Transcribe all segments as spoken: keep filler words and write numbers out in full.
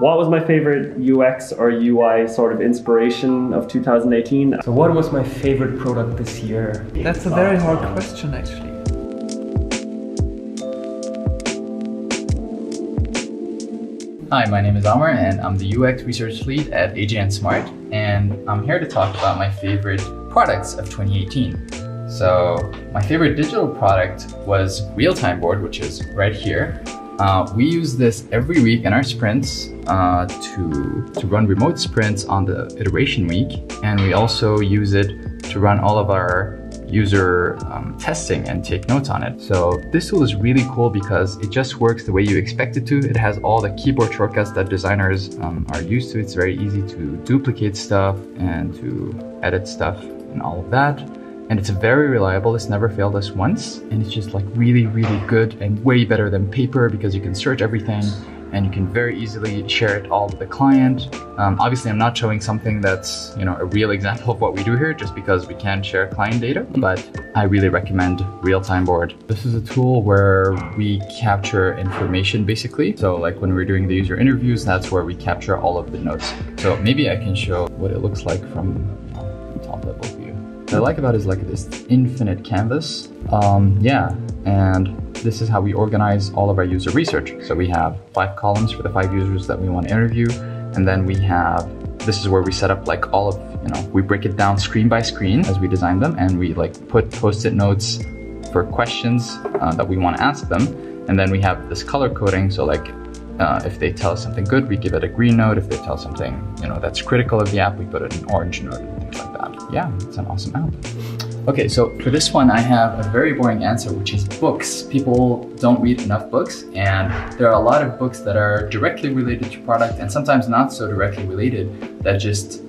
What was my favorite U X or U I sort of inspiration of two thousand eighteen? So what was my favorite product this year? That's a very hard question, actually. Hi, my name is Amr and I'm the U X Research Lead at A J and Smart, and I'm here to talk about my favorite products of twenty eighteen. So my favorite digital product was Real-Time Board, which is right here. Uh, we use this every week in our sprints uh, to, to run remote sprints on the iteration week, and we also use it to run all of our user um, testing and take notes on it. So this tool is really cool because it just works the way you expect it to. It has all the keyboard shortcuts that designers um, are used to. It's very easy to duplicate stuff and to edit stuff and all of that. And it's very reliable, it's never failed us once. And it's just like really, really good and way better than paper because you can search everything and you can very easily share it all with the client. Um, obviously, I'm not showing something that's, you know, a real example of what we do here just because we can share client data, but I really recommend Real-Time Board. This is a tool where we capture information basically. So like when we're doing the user interviews, that's where we capture all of the notes. So maybe I can show what it looks like from the top level view. What I like about it is like this infinite canvas. Um, yeah, and this is how we organize all of our user research. So we have five columns for the five users that we want to interview. And then we have, this is where we set up like all of, you know, we break it down screen by screen as we design them. And we like put post-it notes for questions uh, that we want to ask them. And then we have this color coding. So like uh, if they tell us something good, we give it a green note. If they tell something, you know, that's critical of the app, we put it an orange note and things like that. Yeah, it's an awesome app. Okay, so for this one, I have a very boring answer, which is books. People don't read enough books, and there are a lot of books that are directly related to product and sometimes not so directly related that just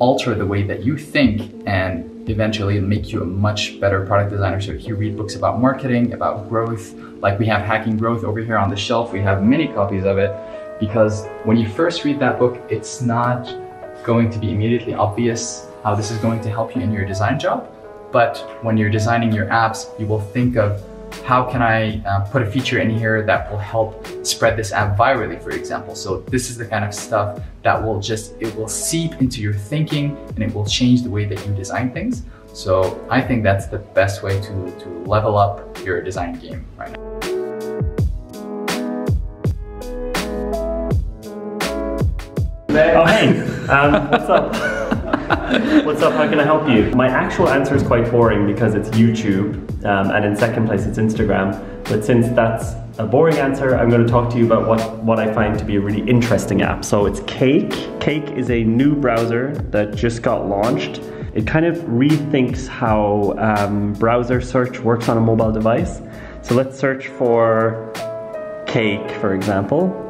alter the way that you think and eventually make you a much better product designer. So if you read books about marketing, about growth, like we have Hacking Growth over here on the shelf, we have many copies of it, because when you first read that book, it's not going to be immediately obvious how this is going to help you in your design job. But when you're designing your apps, you will think of how can I uh, put a feature in here that will help spread this app virally, for example. So this is the kind of stuff that will just, it will seep into your thinking and it will change the way that you design things. So I think that's the best way to, to level up your design game right now. Oh, hey, um, what's up? What's up, how can I help you? My actual answer is quite boring because it's YouTube, um, and in second place it's Instagram. But since that's a boring answer, I'm going to talk to you about what, what I find to be a really interesting app. So it's Cake. Cake is a new browser that just got launched. It kind of rethinks how um, browser search works on a mobile device. So let's search for cake, for example.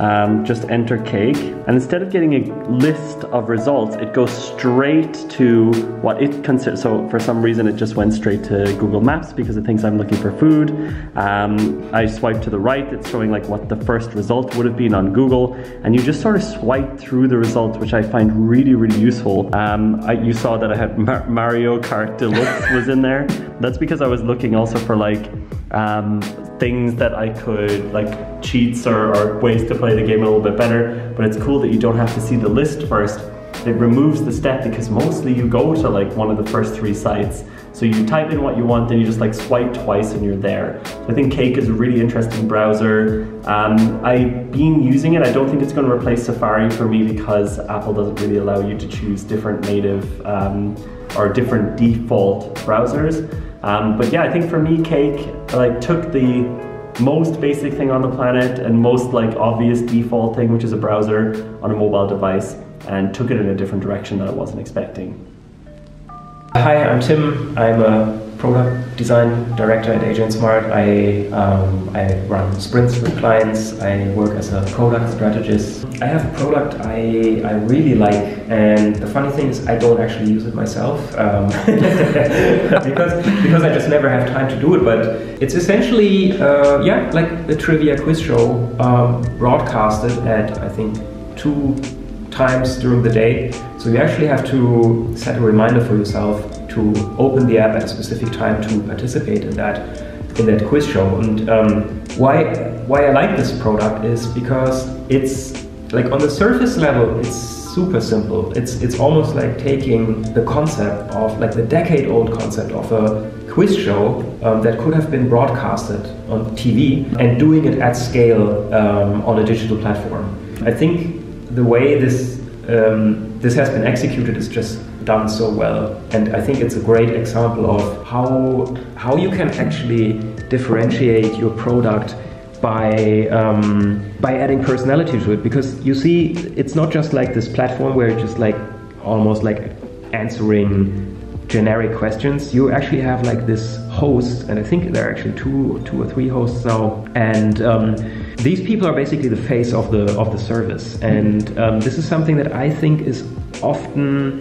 Um, just enter cake, and instead of getting a list of results, it goes straight to what it considers. So for some reason it just went straight to Google Maps because it thinks I'm looking for food. um, I swipe to the right, it's showing like what the first result would have been on Google, and you just sort of swipe through the results, which I find really really useful. um, I, you saw that I had Mar Mario Kart Deluxe was in there. That's because I was looking also for like um, things that I could, like cheats or, or ways to play the game a little bit better. But it's cool that you don't have to see the list first. It removes the step because mostly you go to like one of the first three sites. So you type in what you want, then you just like swipe twice and you're there. So I think Cake is a really interesting browser. Um, I've been using it. I don't think it's going to replace Safari for me because Apple doesn't really allow you to choose different native um, or different default browsers. Um, but yeah, I think for me, Cake like took the most basic thing on the planet and most like obvious default thing, which is a browser on a mobile device, and took it in a different direction that I wasn't expecting. Hi, I'm Tim. I'm a product design director at A J and Smart. I, um, I run sprints for clients. I work as a product strategist. I have a product I, I really like, and the funny thing is I don't actually use it myself um, because, because I just never have time to do it, but it's essentially uh, yeah, like the trivia quiz show um, broadcasted at, I think, two times during the day. So you actually have to set a reminder for yourself to open the app at a specific time to participate in that in that quiz show. And um, why why I like this product is because it's Like on the surface level, it's super simple. It's, it's almost like taking the concept of, like the decade-old concept of a quiz show um, that could have been broadcasted on T V and doing it at scale um, on a digital platform. I think the way this, um, this has been executed is just done so well. And I think it's a great example of how, how you can actually differentiate your product by um, by adding personality to it, because you see, it's not just like this platform where it's just like almost like answering generic questions. You actually have like this host, and I think there are actually two, two or three hosts now, and um, these people are basically the face of the of the service, and um, this is something that I think is often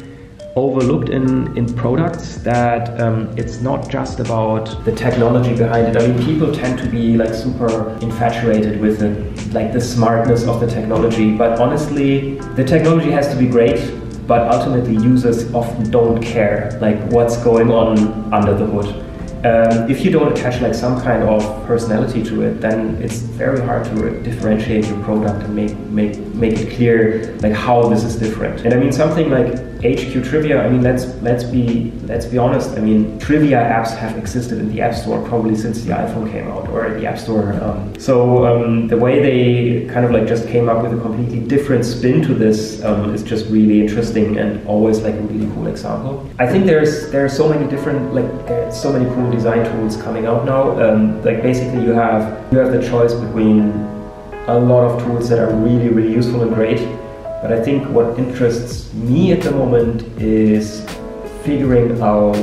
overlooked in, in products, that um, it's not just about the technology behind it. I mean, people tend to be like super infatuated with it, like the smartness of the technology, but honestly, the technology has to be great, but ultimately users often don't care like what's going on under the hood. Um, if you don't attach like some kind of personality to it, then it's very hard to differentiate your product and make make make it clear like how this is different. And I mean something like H Q Trivia. I mean let's let's be let's be honest. I mean trivia apps have existed in the App Store probably since the iPhone came out, or the App Store. Um, so um, the way they kind of like just came up with a completely different spin to this um, is just really interesting and always like a really cool example. I think there's there are so many different like there are so many cool design tools coming out now. Um, like basically you have you have the choice between a lot of tools that are really really useful and great, but I think what interests me at the moment is figuring out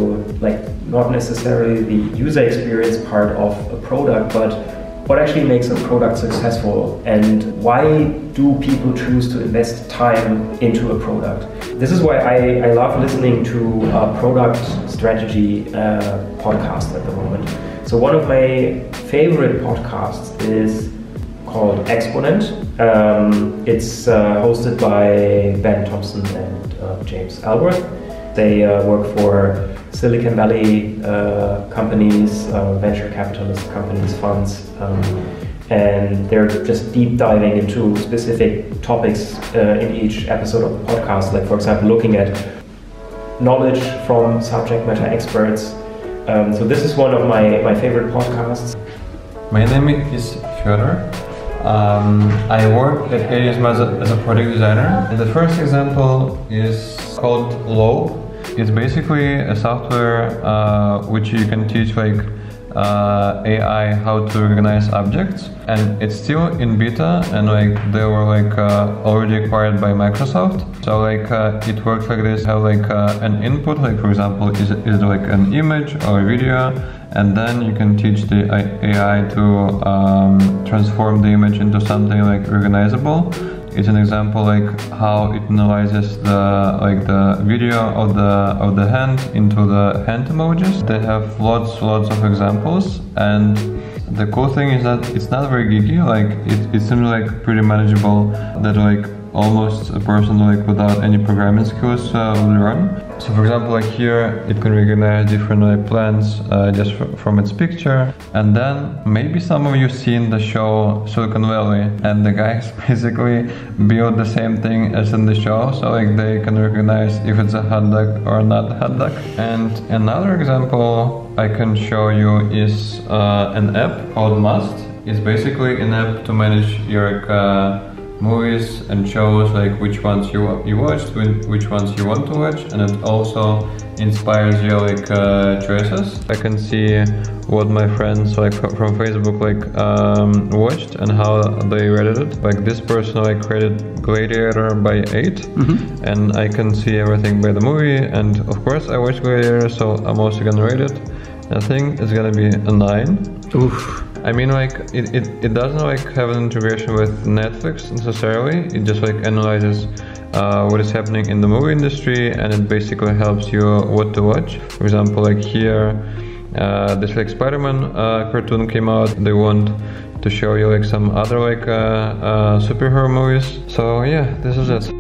like not necessarily the user experience part of a product, but what actually makes a product successful, and why do people choose to invest time into a product? This is why I, I love listening to uh, product strategy uh, podcasts at the moment. So one of my favorite podcasts is called Exponent. Um, it's uh, hosted by Ben Thompson and uh, James Alworth. They uh, work for Silicon Valley uh, companies, uh, venture capitalist companies, funds, um, and they're just deep diving into specific topics uh, in each episode of the podcast, like for example looking at knowledge from subject matter experts. Um, so this is one of my, my favorite podcasts. My name is Fedor. Um, I work at A J and Smart as a product designer, and the first example is called Lobe. It's basically a software uh, which you can teach like uh, A I how to recognize objects, and it's still in beta, and like they were like uh, already acquired by Microsoft. So like uh, it works like this: have like uh, an input, like for example, is is like an image or a video, and then you can teach the A I to um, transform the image into something like recognizable. It's an example like how it analyzes the like the video of the of the hand into the hand emojis. They have lots lots of examples, and the cool thing is that it's not very geeky. Like it, it seems like pretty manageable that like almost a person like without any programming skills uh, will run. So for example, like here it can recognize different like plants uh, just from its picture. And then maybe some of you seen the show Silicon Valley, and the guys basically build the same thing as in the show. So like they can recognize if it's a hot dog or not hot dog. And another example I can show you is uh, an app called Must. It's basically an app to manage your uh, movies and shows, like which ones you you watched, which ones you want to watch, and it also inspires your like uh, choices. I can see what my friends like from Facebook like um, watched and how they rated it. Like this person like rated Gladiator by eight, mm-hmm. and I can see everything by the movie. And of course I watched Gladiator, so I'm also gonna rate it. I think it's gonna be a nine. Oof. I mean, like it, it, it doesn't like have an integration with Netflix necessarily. It just like analyzes uh, what is happening in the movie industry, and it basically helps you what to watch. For example, like here, uh, this like Spider-Man uh, cartoon came out. They want to show you like some other like uh, uh, superhero movies. So yeah, this is it.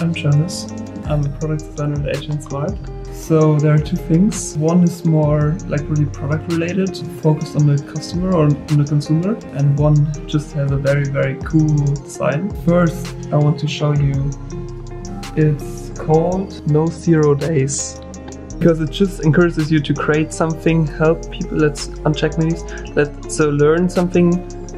I'm Jonas. I'm the product designer at AgentSmart. So there are two things. One is more like really product related, focused on the customer or on the consumer, and one just has a very, very cool design. First, I want to show you, it's called No Zero Days, because it just encourages you to create something, help people, let's uncheck these, let's so learn something,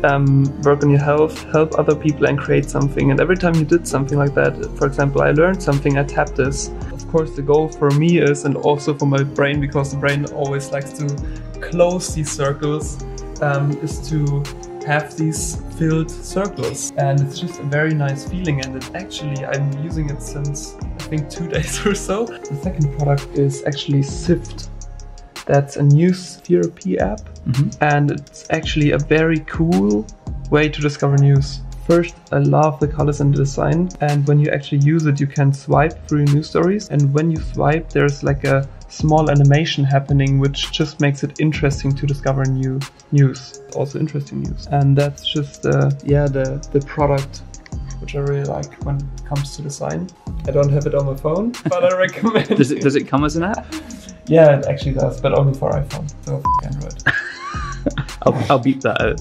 Um, work on your health, help other people and create something. And every time you did something like that, for example, I learned something, I tapped this. Of course, the goal for me is, and also for my brain, because the brain always likes to close these circles, um, is to have these filled circles. And it's just a very nice feeling, and it actually, I'm using it since I think two days or so. The second product is actually Sift. That's a new therapy app, mm-hmm. and it's actually a very cool way to discover news. First, I love the colors and the design, and when you actually use it, you can swipe through news stories, and when you swipe, there's like a small animation happening, which just makes it interesting to discover new news, also interesting news. And that's just uh, yeah, the, the product, which I really like when it comes to design. I don't have it on my phone, but I recommend does it. Does it come as an app? Yeah, it actually does, but only for iPhone, so f*** Android. I'll, I'll beep that out.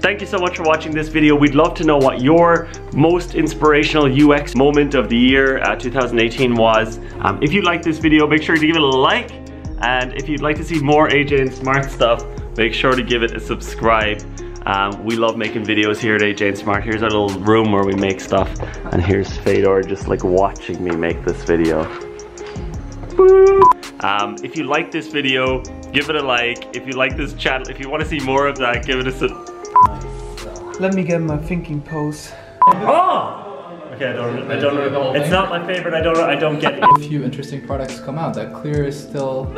Thank you so much for watching this video. We'd love to know what your most inspirational U X moment of the year uh, two thousand eighteen was. Um, if you liked this video, make sure to give it a like. And if you'd like to see more A J and Smart stuff, make sure to give it a subscribe. Um, we love making videos here at A J and Smart. Here's our little room where we make stuff. And here's Fedor just like watching me make this video. Um, if you like this video, give it a like. If you like this channel, if you want to see more of that, give it a sub. Let me get my thinking pose. Oh! Okay, I don't, I don't know. It's not my favorite. I don't I don't get it. A few interesting products come out. That clear is still...